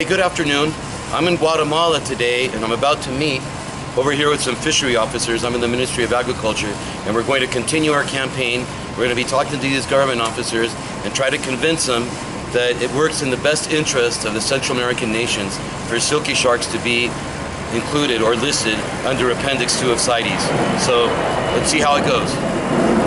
Hey, good afternoon. I'm in Guatemala today and I'm about to meet over here with some fishery officers. I'm in the Ministry of Agriculture and we're going to continue our campaign. We're going to be talking to these government officers and try to convince them that it works in the best interest of the Central American nations for silky sharks to be included or listed under Appendix 2 of CITES. So let's see how it goes.